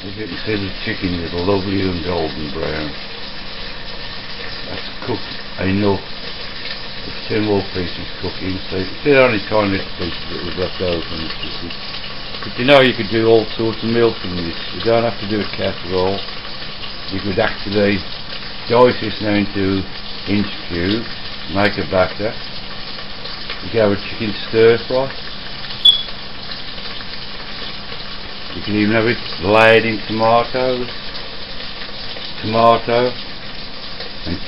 You can see the chicken is lovely and golden brown. That's cooked enough. There's two more pieces cooking, so it's the only kind of pieces that was left over in the chicken. But you know, you could do all sorts of meal from this. You don't have to do a casserole. You could actually dice this now into inch cubes, make a batter. You can have a chicken stir fry. You can even have it laid in tomato and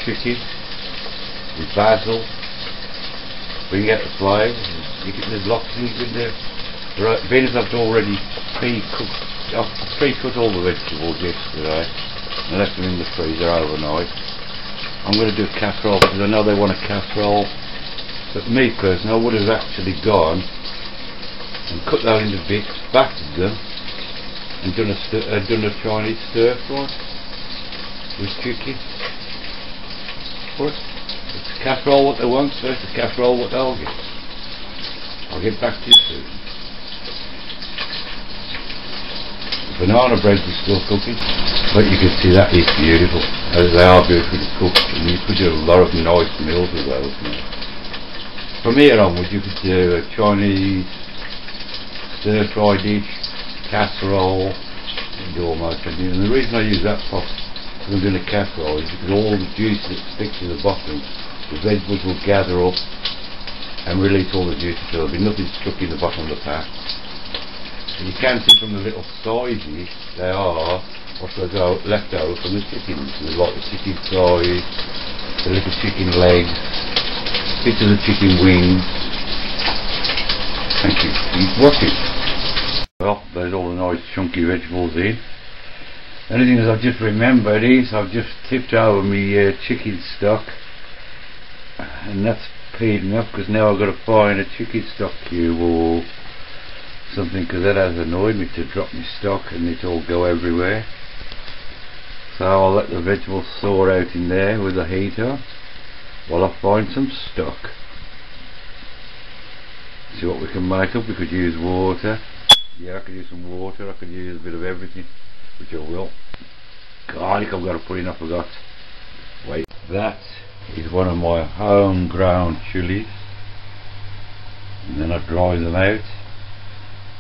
chicken with basil. We can get the flavour. There's lots of things you can do. Beans I've already pre-cooked. I've pre-cut all the vegetables yesterday and left them in the freezer overnight. I'm going to do a casserole because I know they want a casserole, but me personally, I would have actually gone and cut those into bits, battered them, and done a Chinese stir fry with chicken. But it's a casserole what they want, so it's a casserole what they'll get. I'll get back to you soon. Banana breads are still cooking, but you can see that is beautiful. They are beautifully cooked, and you could do a lot of nice meals with those. From here onwards, you could do a Chinese stir fry dish, casserole, and almost anything. And the reason I use that pot when I'm doing a casserole is because all the juice that sticks to the bottom, the vegetables will gather up and release all the juice, so there'll be nothing stuck in the bottom of the pan. You can see from the little sizes they are what they've got left over from the chicken. There's like the chicken thighs, the little chicken legs, bits of the chicken wings. Thank you. Keep watching. Well, there's all the nice chunky vegetables in. The only thing that I've just remembered is I've just tipped over my chicken stock, and that's peed me off because now I've got to find a chicken stock cube or something, because that has annoyed me to drop my stock and it all go everywhere. So I'll let the vegetables thaw out in there with the heat on while I find some stock. See what we can make up. We could use water. Yeah, I could use some water. I could use a bit of everything, which I will. Garlic I've got to put in, I forgot. Wait, that is one of my homegrown chilies, and then I dry them out.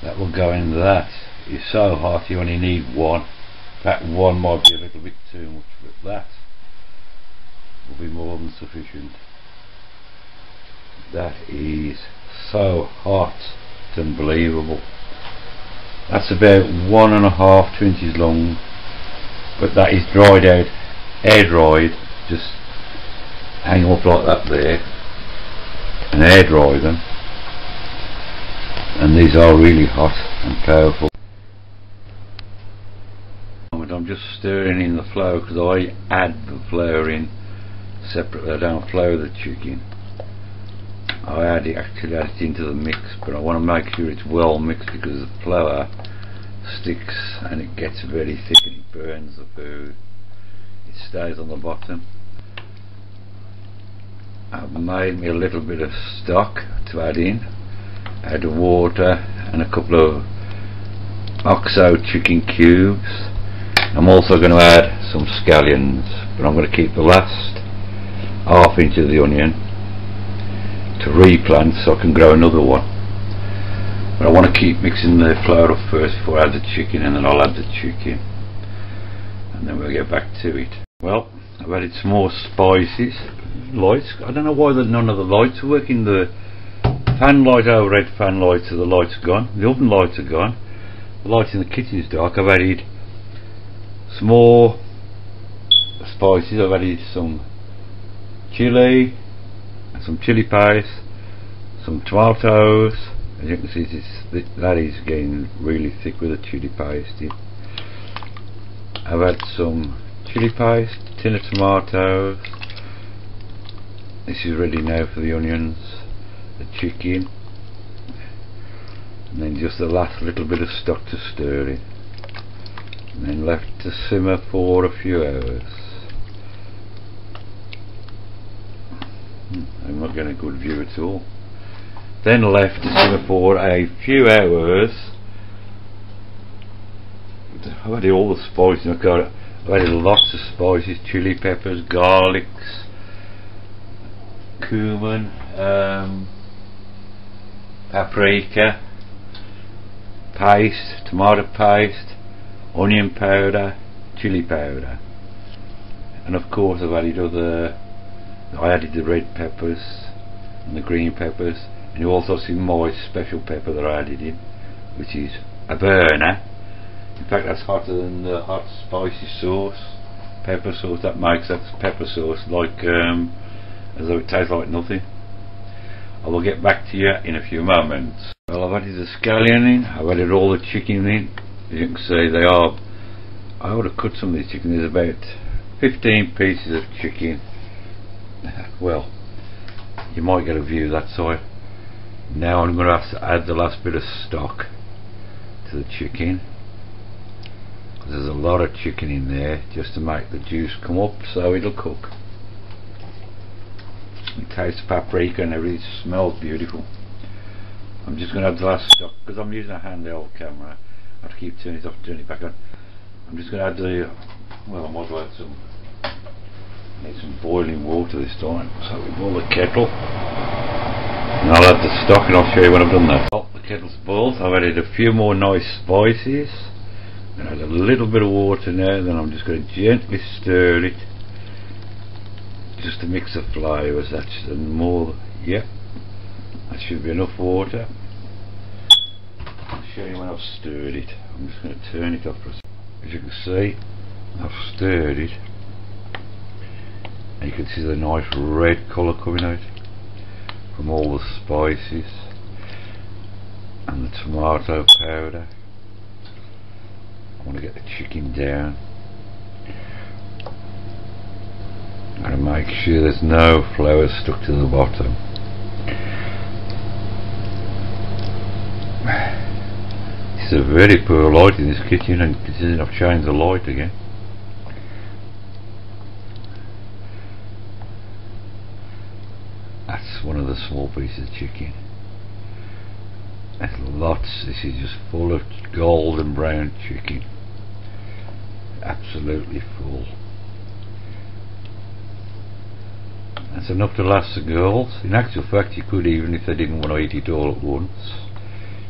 That will go in that. It's so hot you only need one. That one might be a little bit too much, but that will be more than sufficient. That is so hot, it's unbelievable. That's about 1.5 inches long, but that is dried out, air dried. Just hang up like that there and air dry them. And these are really hot and powerful. I'm just stirring in the flour because I add the flour in separately. I don't flour the chicken. I actually add it into the mix, but I want to make sure it's well mixed because the flour sticks and it gets very thick and it burns the food. It stays on the bottom. I've made me a little bit of stock to add in. Add water and a couple of OXO chicken cubes. I'm also going to add some scallions, but I'm going to keep the last ½ inch of the onion to replant so I can grow another one. But I want to keep mixing the flour up first before I add the chicken, and then I'll add the chicken and then we'll get back to it. Well, I've added some more spices. Lights, I don't know why none of the lights are working. The fan light, overhead fan lights, so the lights are gone. The oven lights are gone. The light in the kitchen is dark. I've added some more spices. I've added some chili, some chili paste, some tomatoes. As you can see, that is getting really thick with the chili paste in. I've had some chili paste, a tin of tomatoes. This is ready now for the onions, the chicken, and then just the last little bit of stock to stir in, and then left to simmer for a few hours. I'm not getting a good view at all. Then left to simmer for a few hours I've added all the spices. I've added lots of spices, chili peppers, garlics, cumin, paprika paste, tomato paste, onion powder, chili powder, and of course I've added I added the red peppers and the green peppers, and you also see my special pepper that I added in, which is Averna. In fact, that's hotter than the hot spicy sauce, pepper sauce. That makes that pepper sauce like as though it tastes like nothing. I will get back to you in a few moments. Well, I've added the scallion in, I've added all the chicken in. As you can see, they are, I ought to cut some of this chicken. There's about 15 pieces of chicken. Well, you might get a view that side. Now I'm going to have to add the last bit of stock to the chicken. There's a lot of chicken in there just to make the juice come up so it'll cook. It tastes paprika and everything, smells beautiful. I'm just going to add the last stock because I'm using a handheld camera. I have to keep turning it off, turning it back on. I'm just going to add the, well, I might as well add some, I need some boiling water this time. So we boil the kettle and I'll add the stock and I'll show you when I've done that. Well, the kettle's boiled, I've added a few more nice spices. I'm going to add a little bit of water now, then I'm just going to gently stir it just to mix the flavours. That's more, yep, that should be enough water. I'll show you when I've stirred it. I'm just going to turn it off for a second. As you can see, I've stirred it and you can see the nice red colour coming out from all the spices and the tomato powder. I want to get the chicken down. I'm going to make sure there's no flour stuck to the bottom. It's a very poor light in this kitchen, and considering I've changed the light again. That's one of the small pieces of chicken. There's lots, this is just full of golden brown chicken. Absolutely full. That's enough to last the girls. In actual fact, you could, even if they didn't want to eat it all at once,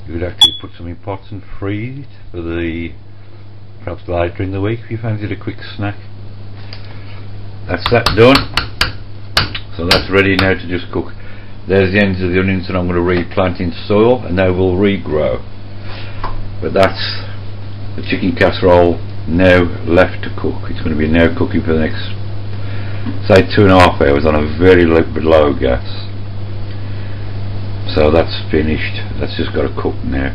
you could actually put some in pots and freeze it for the, perhaps later in the week if you fancied a quick snack. That's that done. So that's ready now to just cook. There's the ends of the onions that I'm going to replant in soil and they will regrow. But that's the chicken casserole now left to cook. It's going to be now cooking for the next, say, 2.5 hours on a very low gas. So that's finished. That's just got to cook now.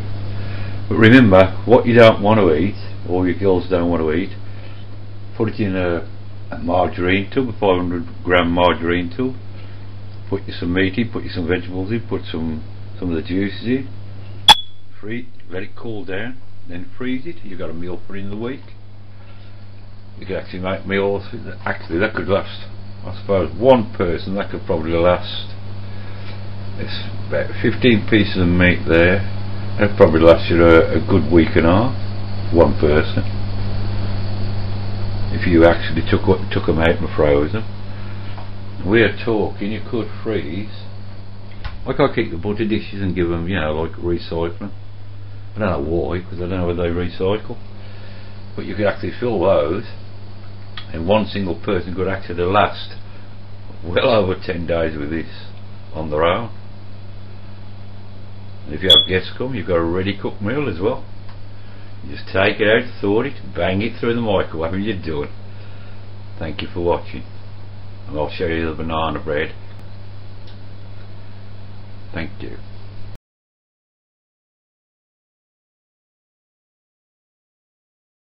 But remember, what you don't want to eat, or your girls don't want to eat, put it in a margarine tub, a 500-gram margarine tub. Put you some meat in, put you some vegetables in, put some of the juices in, let it cool down, then freeze it. You've got a meal for in the week. You could actually make meals, actually that could last, I suppose one person, that could probably last, it's about 15 pieces of meat there, that probably lasts you a good week and a half, one person, if you actually took them out and froze them. We're talking, you could freeze, like I keep the butter dishes and give them, you know, like recycling. I don't know why, because I don't know whether they recycle, but you could actually fill those and one single person could actually last well over 10 days with this on their own. And if you have guests come, you've got a ready cooked meal as well. You just take it out, thaw it, bang it through the microwave and you're done. Thank you for watching. And I'll show you the banana bread. Thank you.